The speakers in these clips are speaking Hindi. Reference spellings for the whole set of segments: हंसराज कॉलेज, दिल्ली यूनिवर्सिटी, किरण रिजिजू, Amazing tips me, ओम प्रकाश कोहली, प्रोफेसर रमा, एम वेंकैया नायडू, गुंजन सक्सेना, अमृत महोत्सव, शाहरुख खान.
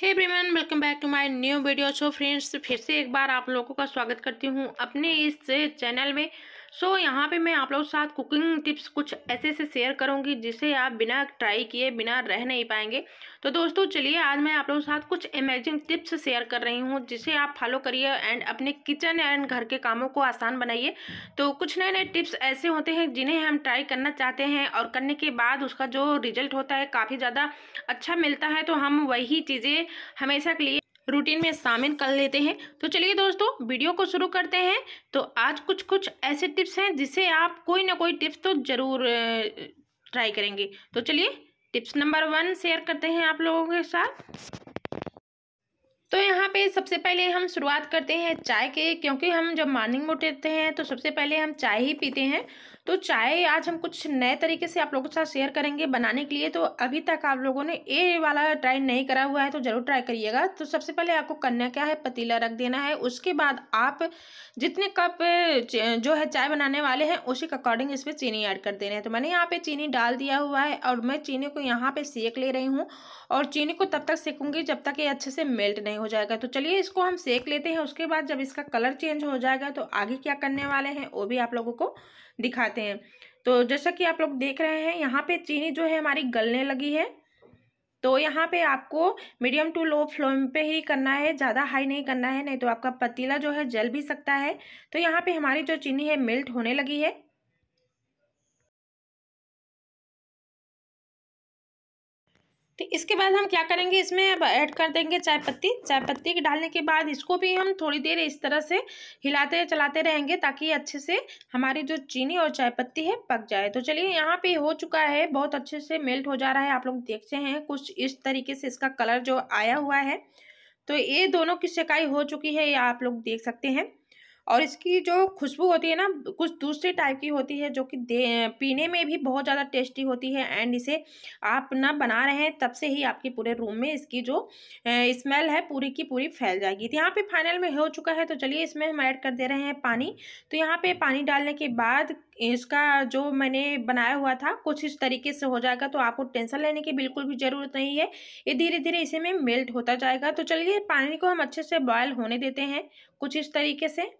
Hey everyone, welcome back to my new video. So friends, फिर से एक बार आप लोगों का स्वागत करती हूँ अपने इस चैनल में। सो यहाँ पे मैं आप लोगों के साथ कुकिंग टिप्स कुछ ऐसे से शेयर करूँगी जिसे आप बिना ट्राई किए बिना रह नहीं पाएंगे। तो दोस्तों चलिए, आज मैं आप लोगों के साथ कुछ अमेजिंग टिप्स शेयर कर रही हूँ जिसे आप फॉलो करिए एंड अपने किचन एंड घर के कामों को आसान बनाइए। तो कुछ नए नए टिप्स ऐसे होते हैं जिन्हें हम ट्राई करना चाहते हैं और करने के बाद उसका जो रिजल्ट होता है काफ़ी ज़्यादा अच्छा मिलता है, तो हम वही चीज़ें हमेशा के लिए रूटीन में शामिल कर लेते हैं। तो चलिए दोस्तों, वीडियो को शुरू करते हैं। तो आज कुछ ऐसे टिप्स हैं जिसे आप कोई ना कोई टिप्स तो ज़रूर ट्राई करेंगे। तो चलिए टिप्स नंबर 1 शेयर करते हैं आप लोगों के साथ। तो यहाँ पे सबसे पहले हम शुरुआत करते हैं चाय के, क्योंकि हम जब मॉर्निंग में उठते हैं तो सबसे पहले हम चाय ही पीते हैं। तो चाय आज हम कुछ नए तरीके से आप लोगों के साथ शेयर करेंगे बनाने के लिए। तो अभी तक आप लोगों ने ये वाला ट्राई नहीं करा हुआ है तो ज़रूर ट्राई करिएगा। तो सबसे पहले आपको करना क्या है, पतीला रख देना है। उसके बाद आप जितने कप जो है चाय बनाने वाले हैं उसी के अकॉर्डिंग इसमें चीनी ऐड कर देना है। तो मैंने यहाँ पर चीनी डाल दिया हुआ है और मैं चीनी को यहाँ पर सेक ले रही हूँ और चीनी को तब तक सेकूँगी जब तक ये अच्छे से मेल्ट नहीं हो जाएगा। तो चलिए इसको हम सेक लेते हैं। उसके बाद जब इसका कलर चेंज हो जाएगा तो आगे क्या करने वाले हैं वो भी आप लोगों को दिखाते हैं। तो जैसा कि आप लोग देख रहे हैं, यहाँ पे चीनी जो है हमारी गलने लगी है। तो यहाँ पे आपको मीडियम टू लो फ्लेम पे ही करना है, ज़्यादा हाई नहीं करना है, नहीं तो आपका पतीला जो है जल भी सकता है। तो यहाँ पे हमारी जो चीनी है मेल्ट होने लगी है। तो इसके बाद हम क्या करेंगे, इसमें अब ऐड कर देंगे चाय पत्ती। चाय पत्ती के डालने के बाद इसको भी हम थोड़ी देर इस तरह से हिलाते चलाते रहेंगे ताकि अच्छे से हमारी जो चीनी और चाय पत्ती है पक जाए। तो चलिए यहाँ पे हो चुका है, बहुत अच्छे से मेल्ट हो जा रहा है। आप लोग देखते हैं कुछ इस तरीके से इसका कलर जो आया हुआ है। तो ये दोनों की सेकाई हो चुकी है, ये आप लोग देख सकते हैं। और इसकी जो खुशबू होती है ना, कुछ दूसरे टाइप की होती है जो कि पीने में भी बहुत ज़्यादा टेस्टी होती है। एंड इसे आप ना बना रहे हैं तब से ही आपके पूरे रूम में इसकी जो स्मेल है पूरी की पूरी फैल जाएगी। तो यहाँ पे फाइनल में हो चुका है। तो चलिए इसमें हम ऐड कर दे रहे हैं पानी। तो यहाँ पे पानी डालने के बाद इसका जो मैंने बनाया हुआ था कुछ इस तरीके से हो जाएगा। तो आपको टेंशन लेने की बिल्कुल भी ज़रूरत नहीं है, ये धीरे धीरे इसी में मेल्ट होता जाएगा। तो चलिए पानी को हम अच्छे से बॉयल होने देते हैं कुछ इस तरीके से।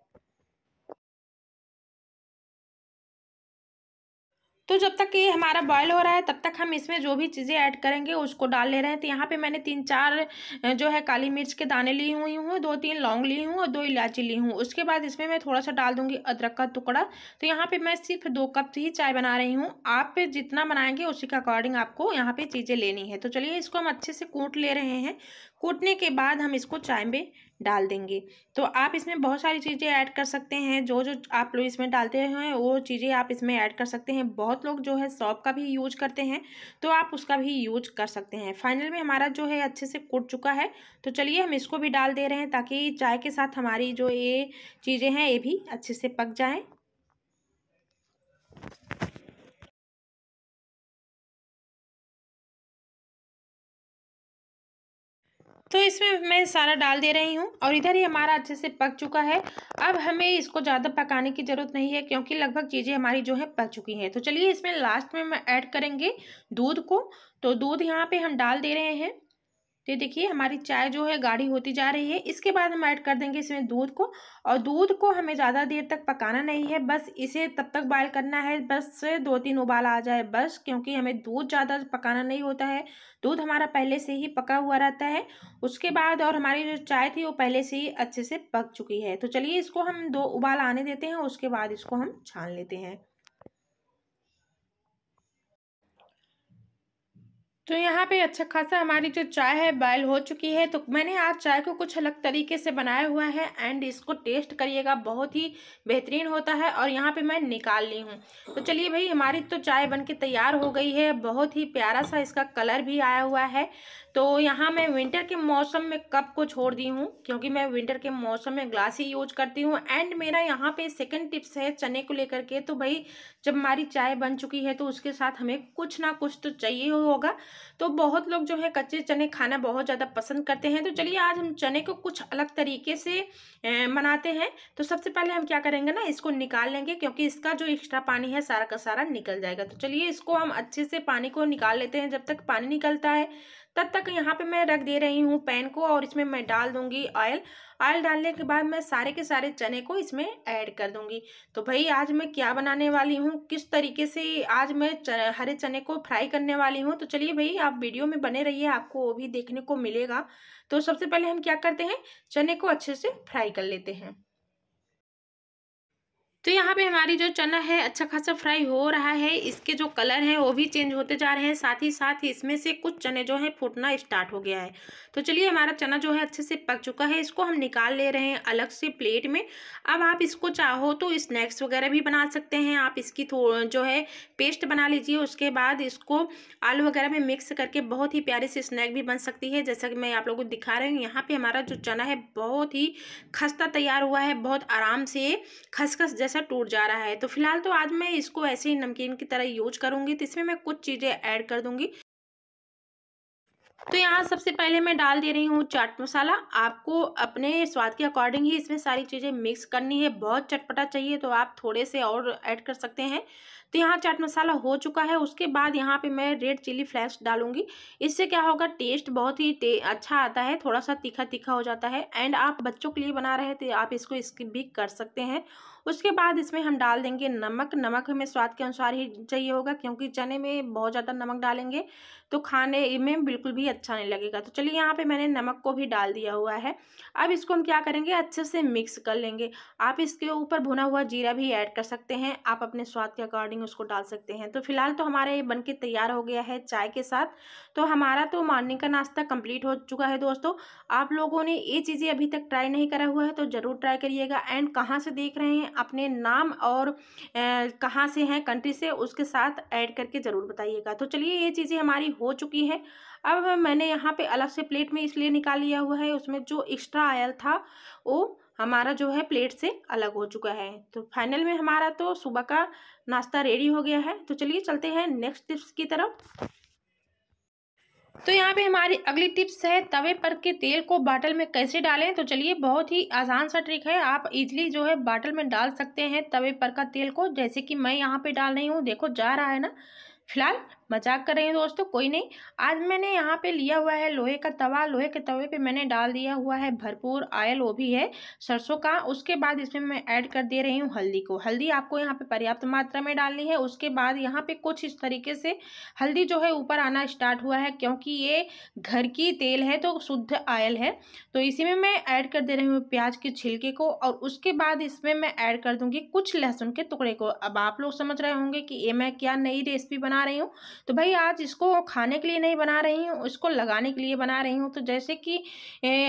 तो जब तक ये हमारा बॉयल हो रहा है तब तक हम इसमें जो भी चीज़ें ऐड करेंगे उसको डाल ले रहे हैं। तो यहाँ पे मैंने 3-4 जो है काली मिर्च के दाने ली हुई हूँ, 2-3 लौंग ली हूँ और 2 इलायची ली हूँ। उसके बाद इसमें मैं थोड़ा सा डाल दूँगी अदरक का टुकड़ा। तो यहाँ पे मैं सिर्फ 2 कप ही चाय बना रही हूँ। आप जितना बनाएंगे उसी के अकॉर्डिंग आपको यहाँ पर चीज़ें लेनी है। तो चलिए इसको हम अच्छे से कूट ले रहे हैं। कूटने के बाद हम इसको चाय में डाल देंगे। तो आप इसमें बहुत सारी चीज़ें ऐड कर सकते हैं, जो जो आप लोग इसमें डालते हैं वो चीज़ें आप इसमें ऐड कर सकते हैं। बहुत लोग जो है सौंफ का भी यूज करते हैं, तो आप उसका भी यूज कर सकते हैं। फाइनल में हमारा जो है अच्छे से कूट चुका है। तो चलिए हम इसको भी डाल दे रहे हैं ताकि चाय के साथ हमारी जो ये चीज़ें हैं ये भी अच्छे से पक जाएँ। तो इसमें मैं सारा डाल दे रही हूँ और इधर ही हमारा अच्छे से पक चुका है। अब हमें इसको ज़्यादा पकाने की ज़रूरत नहीं है क्योंकि लगभग चीज़ें हमारी जो है पक चुकी हैं। तो चलिए इसमें लास्ट में हम ऐड करेंगे दूध को। तो दूध यहाँ पे हम डाल दे रहे हैं। तो देखिए हमारी चाय जो है गाढ़ी होती जा रही है। इसके बाद हम ऐड कर देंगे इसमें दूध को, और दूध को हमें ज़्यादा देर तक पकाना नहीं है, बस इसे तब तक बॉयल करना है बस 2-3 उबाल आ जाए बस, क्योंकि हमें दूध ज़्यादा पकाना नहीं होता है। दूध हमारा पहले से ही पका हुआ रहता है। उसके बाद और हमारी जो चाय थी वो पहले से ही अच्छे से पक चुकी है। तो चलिए इसको हम 2 उबाल आने देते हैं, उसके बाद इसको हम छान लेते हैं। तो यहाँ पे अच्छा खासा हमारी जो चाय है बॉयल हो चुकी है। तो मैंने आज चाय को कुछ अलग तरीके से बनाया हुआ है एंड इसको टेस्ट करिएगा, बहुत ही बेहतरीन होता है। और यहाँ पे मैं निकाल ली हूँ। तो चलिए भाई, हमारी तो चाय बनके तैयार हो गई है। बहुत ही प्यारा सा इसका कलर भी आया हुआ है। तो यहाँ मैं विंटर के मौसम में कप को छोड़ दी हूँ क्योंकि मैं विंटर के मौसम में ग्लास ही यूज करती हूँ। एंड मेरा यहाँ पे 2nd टिप्स है चने को लेकर के। तो भाई जब हमारी चाय बन चुकी है तो उसके साथ हमें कुछ ना कुछ तो चाहिए होगा। तो बहुत लोग जो है कच्चे चने खाना बहुत ज़्यादा पसंद करते हैं। तो चलिए आज हम चने को कुछ अलग तरीके से बनाते हैं। तो सबसे पहले हम क्या करेंगे ना, इसको निकाल लेंगे क्योंकि इसका जो एक्स्ट्रा पानी है सारा का सारा निकल जाएगा। तो चलिए इसको हम अच्छे से पानी को निकाल लेते हैं। जब तक पानी निकलता है तब तक यहाँ पे मैं रख दे रही हूँ पैन को और इसमें मैं डाल दूँगी ऑयल। ऑयल डालने के बाद मैं सारे के सारे चने को इसमें ऐड कर दूँगी। तो भाई आज मैं क्या बनाने वाली हूँ, किस तरीके से आज मैं हरे चने को फ्राई करने वाली हूँ, तो चलिए भाई आप वीडियो में बने रहिए, आपको वो भी देखने को मिलेगा। तो सबसे पहले हम क्या करते हैं, चने को अच्छे से फ्राई कर लेते हैं। तो यहाँ पे हमारी जो चना है अच्छा खासा फ्राई हो रहा है, इसके जो कलर हैं वो भी चेंज होते जा रहे हैं, साथ ही इसमें से कुछ चने जो हैं फूटना स्टार्ट हो गया है। तो चलिए हमारा चना जो है अच्छे से पक चुका है, इसको हम निकाल ले रहे हैं अलग से प्लेट में। अब आप इसको चाहो तो स्नैक्स वगैरह भी बना सकते हैं, आप इसकी जो है पेस्ट बना लीजिए, उसके बाद इसको आलू वगैरह में मिक्स करके बहुत ही प्यारे से स्नैक भी बन सकती है। जैसा कि मैं आप लोगों को दिखा रही हूँ, यहाँ पर हमारा जो चना है बहुत ही खस्ता तैयार हुआ है, बहुत आराम से खसखस टूट जा रहा है। तो फिलहाल तो आज मैं इसको ऐसे ही नमकीन की तरह यूज करूंगी, तो इसमें मैं कुछ चीजें ऐड कर दूंगी। तो यहाँ सबसे पहले मैं डाल दे रही हूँ चाट मसाला, आपको अपने स्वाद के अकॉर्डिंग ही इसमें सारी चीज़ें मिक्स करनी है। बहुत चटपटा चाहिए तो आप थोड़े से और ऐड कर सकते हैं। तो यहाँ चाट मसाला हो चुका है, उसके बाद यहाँ पे मैं रेड चिली फ्लेक्स डालूंगी, इससे क्या होगा टेस्ट बहुत ही अच्छा आता है, थोड़ा सा तीखा तीखा हो जाता है। एंड आप बच्चों के लिए बना रहे तो आप इसको स्किप भी कर सकते हैं। उसके बाद इसमें हम डाल देंगे नमक, नमक हमें स्वाद के अनुसार ही चाहिए होगा, क्योंकि चने में बहुत ज़्यादा नमक डालेंगे तो खाने में बिल्कुल भी अच्छा नहीं लगेगा। तो चलिए यहाँ पे मैंने नमक को भी डाल दिया हुआ है। अब इसको हम क्या करेंगे, अच्छे से मिक्स कर लेंगे। आप इसके ऊपर भुना हुआ जीरा भी ऐड कर सकते हैं, आप अपने स्वाद के अकॉर्डिंग उसको डाल सकते हैं। तो फिलहाल तो हमारा ये बनके तैयार हो गया है चाय के साथ। तो हमारा तो मॉर्निंग का नाश्ता कंप्लीट हो चुका है दोस्तों। आप लोगों ने ये चीज़ें अभी तक ट्राई नहीं करा हुआ है तो ज़रूर ट्राई करिएगा। एंड कहाँ से देख रहे हैं, अपने नाम और कहाँ से हैं कंट्री से, उसके साथ ऐड करके ज़रूर बताइएगा। तो चलिए ये चीज़ें हमारी हो चुकी है। अब मैंने यहाँ पे अलग से प्लेट में इसलिए निकाल लिया हुआ है, उसमें जो एक्स्ट्रा ऑयल था वो हमारा जो है प्लेट से अलग हो चुका है। तो फाइनल में हमारा तो सुबह का नाश्ता रेडी हो गया है। तो चलिए चलते हैं नेक्स्ट टिप्स की तरफ। तो यहाँ पे हमारी अगली टिप्स है तवे पर के तेल को बाटल में कैसे डालें। तो चलिए बहुत ही आसान सा ट्रिक है, आप इजीली जो है बाटल में डाल सकते हैं तवे पर का तेल को, जैसे कि मैं यहाँ पे डाल रही हूँ। देखो जा रहा है ना, फिलहाल मजाक कर रहे हैं दोस्तों, कोई नहीं। आज मैंने यहाँ पे लिया हुआ है लोहे का तवा, लोहे के तवे पे मैंने डाल दिया हुआ है भरपूर ऑयल, वो भी है सरसों का। उसके बाद इसमें मैं ऐड कर दे रही हूँ हल्दी को। हल्दी आपको यहाँ पे पर्याप्त मात्रा में डालनी है। उसके बाद यहाँ पे कुछ इस तरीके से हल्दी जो है ऊपर आना स्टार्ट हुआ है, क्योंकि ये घर की तेल है तो शुद्ध ऑयल है। तो इसी में मैं ऐड कर दे रही हूँ प्याज के छिलके को, और उसके बाद इसमें मैं ऐड कर दूँगी कुछ लहसुन के टुकड़े को। अब आप लोग समझ रहे होंगे कि ये मैं क्या नई रेसिपी बना रही हूँ। तो भाई आज इसको खाने के लिए नहीं बना रही हूँ, इसको लगाने के लिए बना रही हूँ। तो जैसे कि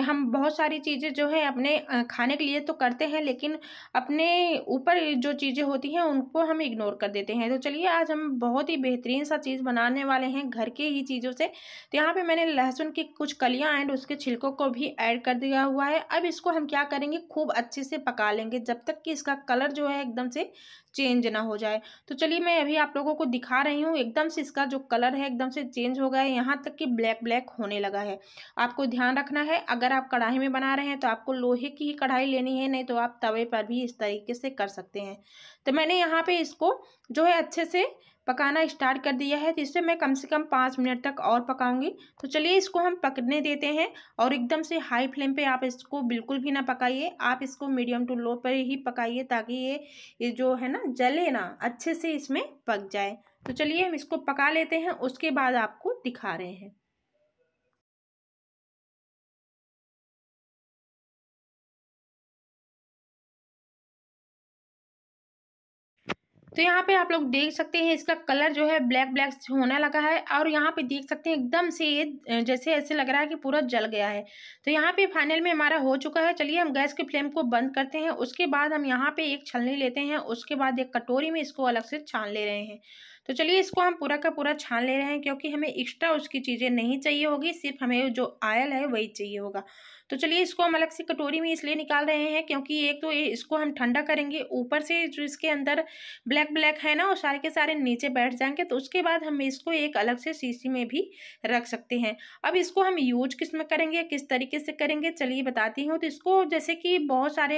हम बहुत सारी चीज़ें जो है अपने खाने के लिए तो करते हैं, लेकिन अपने ऊपर जो चीज़ें होती हैं उनको हम इग्नोर कर देते हैं। तो चलिए आज हम बहुत ही बेहतरीन सा चीज़ बनाने वाले हैं घर के ही चीज़ों से। तो यहाँ पर मैंने लहसुन की कुछ कलियाँ एंड उसके छिलकों को भी ऐड कर दिया हुआ है। अब इसको हम क्या करेंगे, खूब अच्छे से पका लेंगे जब तक कि इसका कलर जो है एकदम से चेंज ना हो जाए। तो चलिए मैं अभी आप लोगों को दिखा रही हूँ, एकदम से इसका जो कलर है एकदम से चेंज हो गया है, यहाँ तक कि ब्लैक ब्लैक होने लगा है। आपको ध्यान रखना है, अगर आप कढ़ाई में बना रहे हैं तो आपको लोहे की ही कढ़ाई लेनी है, नहीं तो आप तवे पर भी इस तरीके से कर सकते हैं। तो मैंने यहाँ पे इसको जो है अच्छे से पकाना स्टार्ट कर दिया है, जिससे मैं कम से कम 5 मिनट तक और पकाऊंगी। तो चलिए इसको हम पकने देते हैं, और एकदम से हाई फ्लेम पे आप इसको बिल्कुल भी ना पकाइए, आप इसको मीडियम टू लो पर ही पकाइए, ताकि ये जो है ना जले ना, अच्छे से इसमें पक जाए। तो चलिए हम इसको पका लेते हैं, उसके बाद आपको दिखा रहे हैं। तो यहाँ पे आप लोग देख सकते हैं इसका कलर जो है ब्लैक ब्लैक होने लगा है, और यहाँ पे देख सकते हैं एकदम से ये जैसे ऐसे लग रहा है कि पूरा जल गया है। तो यहाँ पे फाइनल में हमारा हो चुका है। चलिए हम गैस के फ्लेम को बंद करते हैं। उसके बाद हम यहाँ पे एक छलनी लेते हैं, उसके बाद एक कटोरी में इसको अलग से छान ले रहे हैं। तो चलिए इसको हम पूरा का पूरा छान ले रहे हैं, क्योंकि हमें एक्स्ट्रा उसकी चीज़ें नहीं चाहिए होगी, सिर्फ हमें जो ऑयल है वही चाहिए होगा। तो चलिए इसको हम अलग से कटोरी में इसलिए निकाल रहे हैं, क्योंकि एक तो इसको हम ठंडा करेंगे, ऊपर से जो इसके अंदर ब्लैक ब्लैक है ना वो सारे के सारे नीचे बैठ जाएंगे। तो उसके बाद हम इसको एक अलग से शीशी में भी रख सकते हैं। अब इसको हम यूज किस में करेंगे, किस तरीके से करेंगे, चलिए बताती हूँ। तो इसको जैसे कि बहुत सारे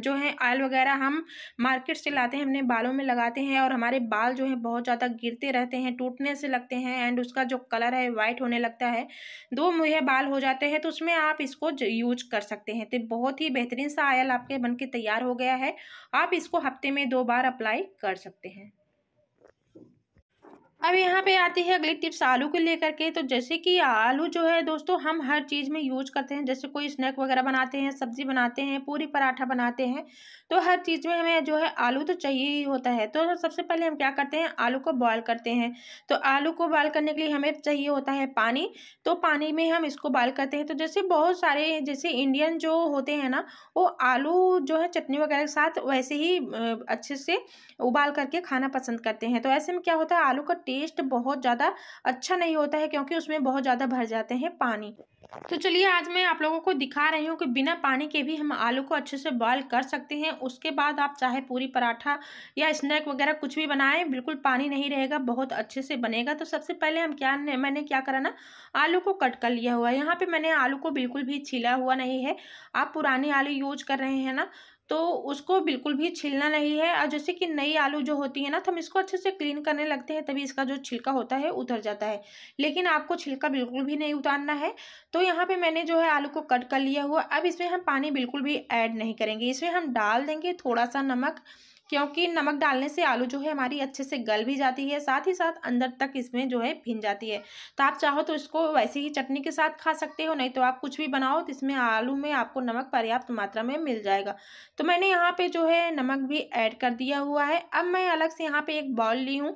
जो है ऑयल वगैरह हम मार्केट से लाते हैं, हमने बालों में लगाते हैं, और हमारे बाल जो है बहुत ज़्यादा तक गिरते रहते हैं, टूटने से लगते हैं एंड उसका जो कलर है वाइट होने लगता है, दो मुहे बाल हो जाते हैं, तो उसमें आप इसको यूज कर सकते हैं। तो बहुत ही बेहतरीन सा आयल आपके बन के तैयार हो गया है। आप इसको हफ्ते में 2 बार अप्लाई कर सकते हैं। अब यहाँ पे आती है अगली टिप्स आलू को लेकर के। तो जैसे कि आलू जो है दोस्तों हम हर चीज़ में यूज करते हैं, जैसे कोई स्नैक वगैरह बनाते हैं, सब्जी बनाते हैं, पूरी पराठा बनाते हैं, तो हर चीज़ में हमें जो है आलू तो चाहिए ही होता है। तो सबसे पहले हम क्या करते हैं, आलू को बॉयल करते हैं। तो आलू को बॉयल करने के लिए हमें चाहिए होता है पानी, तो पानी में हम इसको बॉयल करते हैं। तो जैसे बहुत सारे जैसे इंडियन जो होते हैं ना, वो आलू जो है चटनी वगैरह के साथ वैसे ही अच्छे से उबाल करके खाना पसंद करते हैं। तो ऐसे में क्या होता है, आलू का टेस्ट बहुत ज़्यादा अच्छा नहीं होता है क्योंकि उसमें बहुत ज़्यादा भर जाते हैं पानी। तो चलिए आज मैं आप लोगों को दिखा रही हूँ कि बिना पानी के भी हम आलू को अच्छे से बॉयल कर सकते हैं। उसके बाद आप चाहे पूरी पराठा या स्नैक वगैरह कुछ भी बनाएं, बिल्कुल पानी नहीं रहेगा, बहुत अच्छे से बनेगा। तो सबसे पहले हम मैंने क्या करा ना, आलू को कट कर लिया हुआ है। यहाँ पर मैंने आलू को बिल्कुल भी छीला हुआ नहीं है। आप पुराने आलू यूज कर रहे हैं ना, तो उसको बिल्कुल भी छिलना नहीं है। और जैसे कि नई आलू जो होती है ना, तो हम इसको अच्छे से क्लीन करने लगते हैं, तभी इसका जो छिलका होता है उतर जाता है, लेकिन आपको छिलका बिल्कुल भी नहीं उतारना है। तो यहाँ पे मैंने जो है आलू को कट कर लिया हुआ। अब इसमें हम पानी बिल्कुल भी ऐड नहीं करेंगे, इसमें हम डाल देंगे थोड़ा सा नमक, क्योंकि नमक डालने से आलू जो है हमारी अच्छे से गल भी जाती है, साथ ही साथ अंदर तक इसमें जो है भिन जाती है। तो आप चाहो तो इसको वैसे ही चटनी के साथ खा सकते हो, नहीं तो आप कुछ भी बनाओ तो इसमें आलू में आपको नमक पर्याप्त मात्रा में मिल जाएगा। तो मैंने यहाँ पे जो है नमक भी ऐड कर दिया हुआ है। अब मैं अलग से यहाँ पर एक बाउल ली हूँ।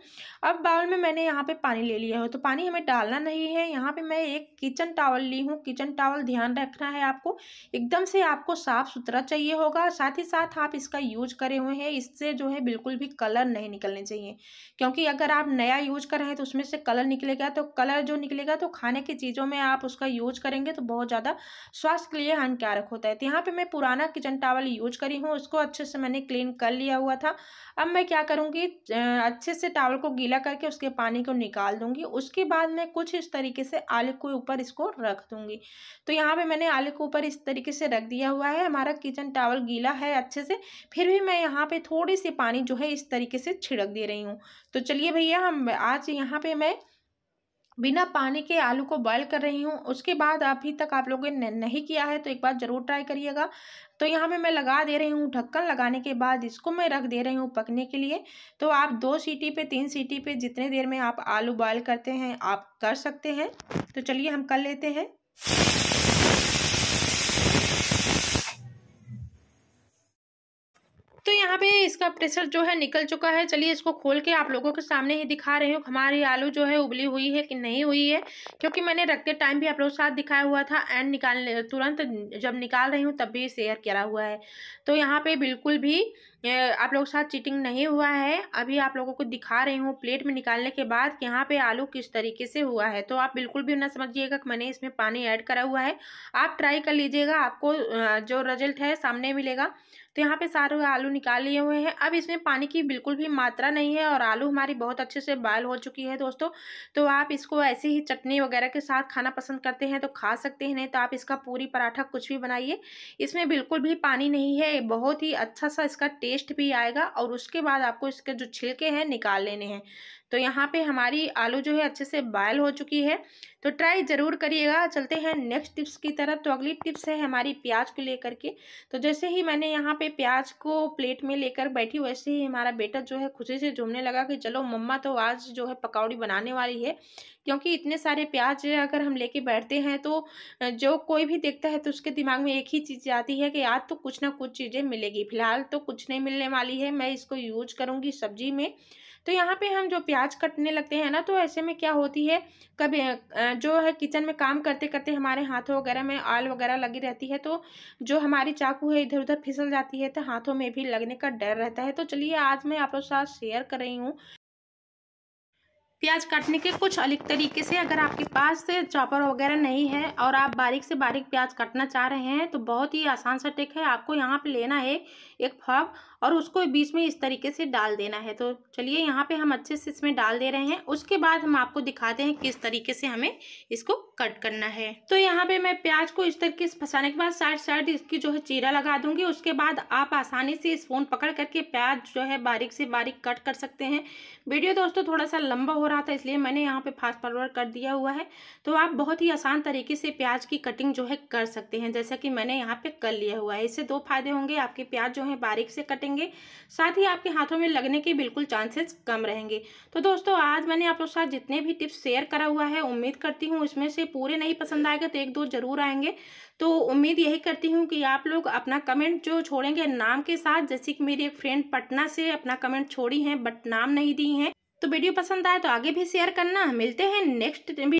अब बाउल में मैंने यहाँ पर पानी ले लिया है, तो पानी हमें डालना नहीं है। यहाँ पर मैं एक किचन टॉवल ली हूँ। किचन टॉवल ध्यान रखना है आपको, एकदम से आपको साफ़ सुथरा चाहिए होगा, साथ ही साथ आप इसका यूज करे हुए हैं, इससे जो है बिल्कुल भी कलर नहीं निकलने चाहिए, क्योंकि अगर आप नया यूज कर रहे हैं तो उसमें से कलर निकलेगा, तो कलर जो निकलेगा तो खाने की चीज़ों में आप उसका यूज करेंगे तो बहुत ज़्यादा स्वास्थ्य के लिए हानिकारक होता है। तो यहाँ पे मैं पुराना किचन टॉवल यूज करी हूँ, उसको अच्छे से मैंने क्लीन कर लिया हुआ था। अब मैं क्या करूँगी, अच्छे से टॉवल को गीला करके उसके पानी को निकाल दूँगी। उसके बाद मैं कुछ इस तरीके से आलू के ऊपर इसको रख दूँगी। तो यहाँ पर मैंने आलू के ऊपर इस तरीके से रख दिया हुआ है। हमारा किचन टॉवल गीला है अच्छे से, फिर भी मैं यहाँ पर थोड़ी सी पानी जो है इस तरीके से छिड़क दे रही हूँ। तो चलिए भैया, हम आज यहाँ पे मैं बिना पानी के आलू को बॉयल कर रही हूँ। उसके बाद अभी तक आप लोगों ने नहीं किया है तो एक बार ज़रूर ट्राई करिएगा। तो यहाँ पे मैं लगा दे रही हूँ ढक्कन। लगाने के बाद इसको मैं रख दे रही हूँ पकने के लिए। तो आप 2 सीटी पे 3 सीटी पे जितने देर में आप आलू बॉयल करते हैं आप कर सकते हैं। तो चलिए हम कर लेते हैं। तो यहाँ पे इसका प्रेशर जो है निकल चुका है। चलिए इसको खोल के आप लोगों के सामने ही दिखा रही हूँ हमारी आलू जो है उबली हुई है कि नहीं हुई है, क्योंकि मैंने रखते टाइम भी आप लोगों के साथ दिखाया हुआ था एंड निकालने तुरंत जब निकाल रही हूँ तब भी शेयर करा हुआ है। तो यहाँ पे बिल्कुल भी आप लोगों के साथ चीटिंग नहीं हुआ है। अभी आप लोगों को दिखा रही हूँ प्लेट में निकालने के बाद कि यहाँ पे आलू किस तरीके से हुआ है। तो आप बिल्कुल भी ना समझिएगा कि मैंने इसमें पानी ऐड करा हुआ है। आप ट्राई कर लीजिएगा, आपको जो रिजल्ट है सामने मिलेगा। तो यहाँ पे सारे आलू निकाल लिए हुए हैं। अब इसमें पानी की बिल्कुल भी मात्रा नहीं है और आलू हमारी बहुत अच्छे से बॉयल हो चुकी है दोस्तों। तो आप इसको ऐसे ही चटनी वगैरह के साथ खाना पसंद करते हैं तो खा सकते हैं, नहीं तो आप इसका पूरी पराठा कुछ भी बनाइए। इसमें बिल्कुल भी पानी नहीं है, बहुत ही अच्छा सा इसका टेस्ट भी आएगा। और उसके बाद आपको इसके जो छिलके हैं निकाल लेने हैं। तो यहाँ पे हमारी आलू जो है अच्छे से बॉयल हो चुकी है, तो ट्राई ज़रूर करिएगा। चलते हैं नेक्स्ट टिप्स की तरफ। तो अगली टिप्स है हमारी प्याज को लेकर के। तो जैसे ही मैंने यहाँ पे प्याज को प्लेट में लेकर बैठी, वैसे ही हमारा बेटा जो है खुशी से झूमने लगा कि चलो मम्मा तो आज जो है पकौड़ी बनाने वाली है, क्योंकि इतने सारे प्याज अगर हम लेके बैठते हैं तो जो कोई भी देखता है तो उसके दिमाग में एक ही चीज़ आती है कि आज तो कुछ ना कुछ चीज़ें मिलेगी। फिलहाल तो कुछ नहीं मिलने वाली है, मैं इसको यूज करूँगी सब्जी में। तो यहाँ पे हम जो प्याज कटने लगते हैं ना, तो ऐसे में क्या होती है, कभी जो है किचन में काम करते करते हमारे हाथों वगैरह में आल वगैरह लगी रहती है, तो जो हमारी चाकू है इधर उधर फिसल जाती है, तो हाथों में भी लगने का डर रहता है। तो चलिए आज मैं आप लोगों के साथ शेयर कर रही हूँ प्याज काटने के कुछ अलग तरीके से। अगर आपके पास चॉपर वगैरह नहीं है और आप बारीक से बारीक प्याज काटना चाह रहे हैं तो बहुत ही आसान सा ट्रिक है। आपको यहाँ पे लेना है एक फॉर्क और उसको बीच में इस तरीके से डाल देना है। तो चलिए यहाँ पे हम अच्छे से इसमें डाल दे रहे हैं। उसके बाद हम आपको दिखाते हैं किस तरीके से हमें इसको कट करना है। तो यहाँ पे मैं प्याज को इस तरीके से फंसाने के बाद साइड साइड इसकी जो है चीरा लगा दूंगी। उसके बाद आप आसानी से स्पून पकड़ करके प्याज जो है बारीक से बारीक कट कर सकते हैं। वीडियो दोस्तों थोड़ा सा लंबा हो रहा था इसलिए मैंने यहाँ पे फास्ट फॉरवर्ड कर दिया हुआ है। तो आप बहुत ही आसान तरीके से प्याज की कटिंग जो है कर सकते हैं, जैसा कि मैंने यहाँ पे कर लिया हुआ है। इससे दो फायदे होंगे, आपके प्याज जो है बारीक से कटेंगे, साथ ही आपके हाथों में लगने के बिल्कुल चांसेस कम रहेंगे। तो दोस्तों आज मैंने आप लोग साथ जितने भी टिप्स शेयर करा हुआ है, उम्मीद करती हूँ इसमें से पूरे नहीं पसंद आएगा तो एक दो जरूर आएंगे। तो उम्मीद यही करती हूँ कि आप लोग अपना कमेंट जो छोड़ेंगे नाम के साथ, जैसे कि मेरी एक फ्रेंड पटना से अपना कमेंट छोड़ी है बट नाम नहीं दी है। तो वीडियो पसंद आए तो आगे भी शेयर करना। मिलते हैं नेक्स्ट वीडियो।